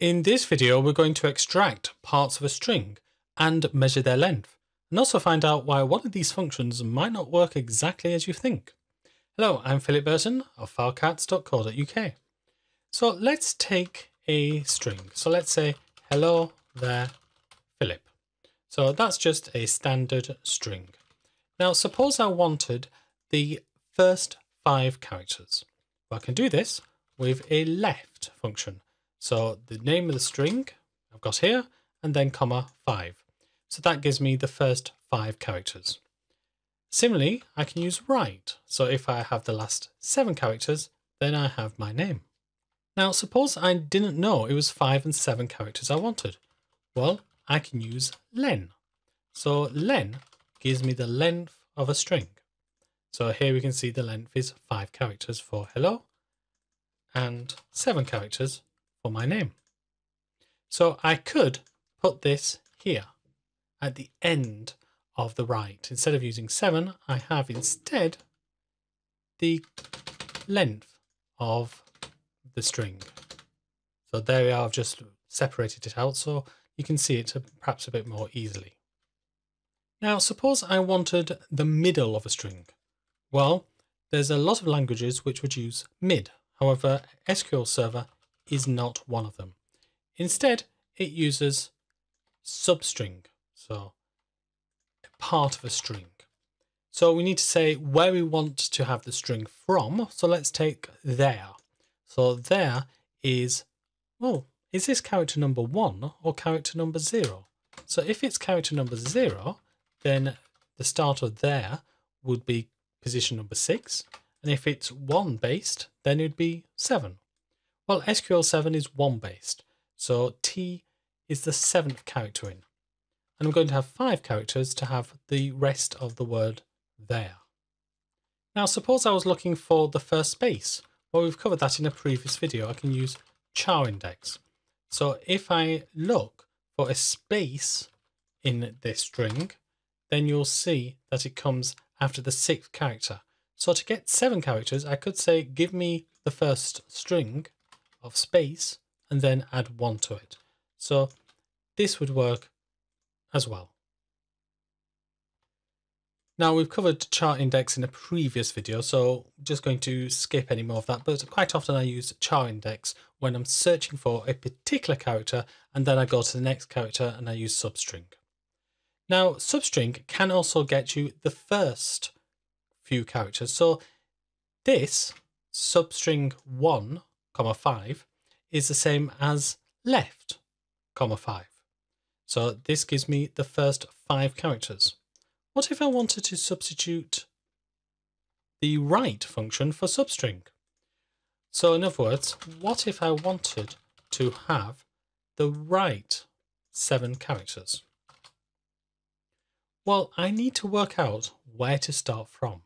In this video, we're going to extract parts of a string and measure their length, and also find out why one of these functions might not work exactly as you think. Hello, I'm Philip Burton of farcats.co.uk. So let's take a string. So let's say, hello there, Philip. So that's just a standard string. Now, suppose I wanted the first 5 characters. Well, I can do this with a left function. So the name of the string I've got here, and then comma 5. So that gives me the first 5 characters. Similarly, I can use right. So if I have the last 7 characters, then I have my name. Now, suppose I didn't know it was 5 and 7 characters I wanted. Well, I can use len. So len gives me the length of a string. So here we can see the length is 5 characters for hello and 7 characters for my name. So I could put this here at the end of the right. Instead of using 7, I have instead the length of the string. So there we are, I've just separated it out so you can see it perhaps a bit more easily. Now suppose I wanted the middle of a string. Well, there's a lot of languages which would use mid. However, SQL Server is not one of them. Instead, it uses substring, so part of a string. So we need to say where we want to have the string from. So let's take there. So there is, well, is this character number 1 or character number 0? So if it's character number 0, then the start of there would be position number 6. And if it's 1 based, then it'd be 7. Well, SQL 7 is 1 based, so T is the 7th character in. And I'm going to have 5 characters to have the rest of the word there. Now, suppose I was looking for the first space. Well, we've covered that in a previous video. I can use char index. So if I look for a space in this string, then you'll see that it comes after the 6th character. So to get 7 characters, I could say, give me the first string of space and then add 1 to it. So this would work as well. Now we've covered char index in a previous video, so I'm just going to skip any more of that, but quite often I use char index when I'm searching for a particular character and then I go to the next character and I use substring. Now substring can also get you the first few characters. So this substring 1 5 is the same as left, 5. So this gives me the first 5 characters. What if I wanted to substitute the right function for substring? So in other words, what if I wanted to have the right 7 characters? Well, I need to work out where to start from.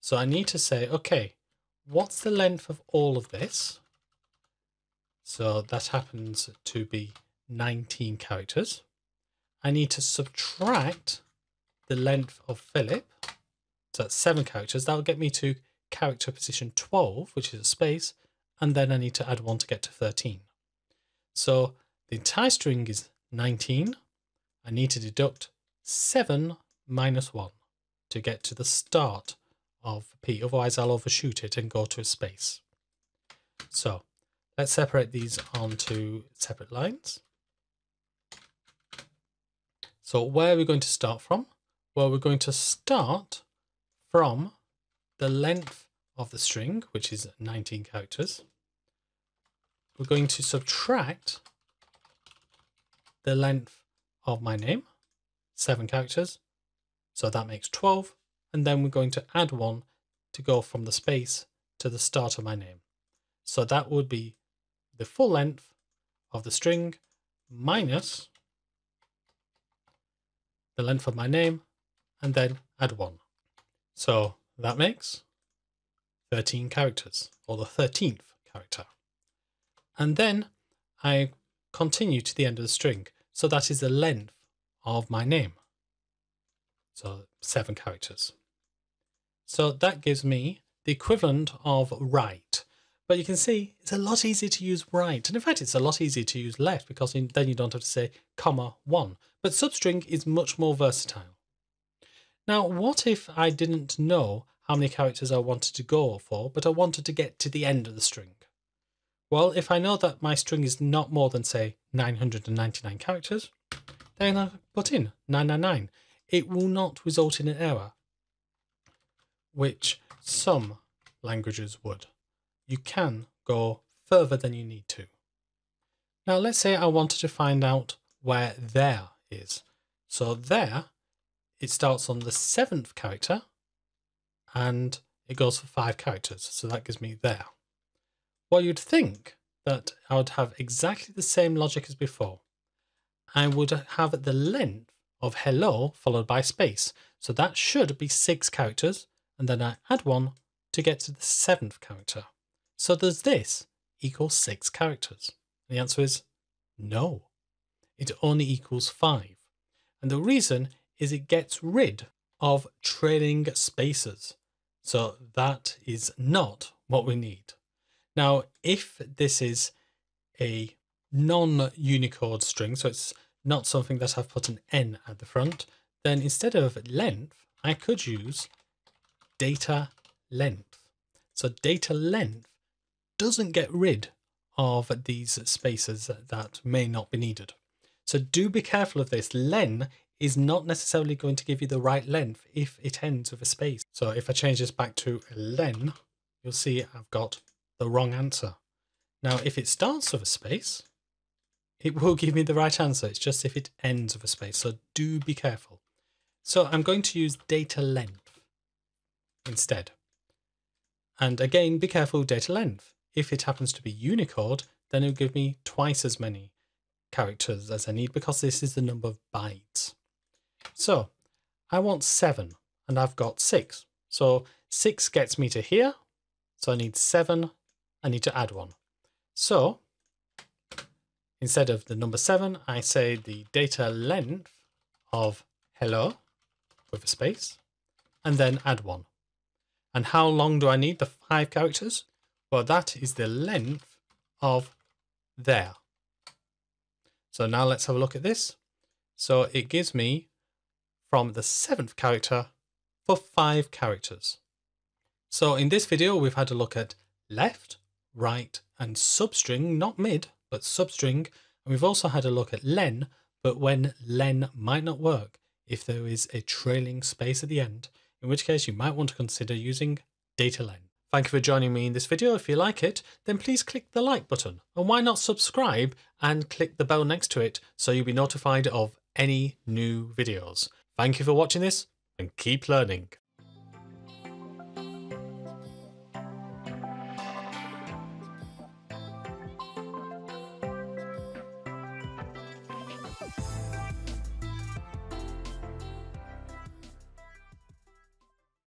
So I need to say, okay, what's the length of all of this? So that happens to be 19 characters. I need to subtract the length of Philip. So that's 7 characters. That'll get me to character position 12, which is a space. And then I need to add 1 to get to 13. So the entire string is 19. I need to deduct 7 minus 1 to get to the start of P. Otherwise, I'll overshoot it and go to a space. So let's separate these onto separate lines. So where are we going to start from? Well, we're going to start from the length of the string, which is 19 characters. We're going to subtract the length of my name, 7 characters. So that makes 12. And then we're going to add 1 to go from the space to the start of my name. So that would be the full length of the string minus the length of my name and then add 1. So that makes 13 characters, or the 13th character. And then I continue to the end of the string. So that is the length of my name. So 7 characters. So that gives me the equivalent of right. But you can see it's a lot easier to use right. And in fact, it's a lot easier to use left because then you don't have to say comma one. But substring is much more versatile. Now, what if I didn't know how many characters I wanted to go for, but I wanted to get to the end of the string? Well, if I know that my string is not more than, say, 999 characters, then I put in 999. It will not result in an error, which some languages would. You can go further than you need to. Now, let's say I wanted to find out where there is. So there, it starts on the 7th character, and it goes for 5 characters. So that gives me there. Well, you'd think that I would have exactly the same logic as before. I would have the length of hello followed by space. So that should be 6 characters. And then I add one to get to the 7th character. So does this equal 6 characters? The answer is no. It only equals 5. And the reason is it gets rid of trailing spaces. So that is not what we need. Now, if this is a non-Unicode string, so it's not something that I've put an N at the front, then instead of length, I could use data length. So data length doesn't get rid of these spaces that may not be needed. So do be careful of this. LEN is not necessarily going to give you the right length if it ends with a space. So if I change this back to LEN, you'll see I've got the wrong answer. Now, if it starts with a space, it will give me the right answer. It's just if it ends with a space. So do be careful. So I'm going to use data length instead. And again, be careful with data length. If it happens to be Unicode, then it'll give me twice as many characters as I need because this is the number of bytes. So I want 7 and I've got 6. So 6 gets me to here. So I need 7. I need to add 1. So instead of the number 7, I say the data length of hello with a space and then add 1. And how long do I need the 5 characters? Well, that is the length of there. So now let's have a look at this. So it gives me from the 7th character for 5 characters. So in this video, we've had a look at left, right, and substring, not mid, but substring. And we've also had a look at len, but when len might not work, if there is a trailing space at the end, in which case you might want to consider using DATALENGTH. Thank you for joining me in this video. If you like it, then please click the like button, and why not subscribe and click the bell next to it so you'll be notified of any new videos. Thank you for watching this and keep learning.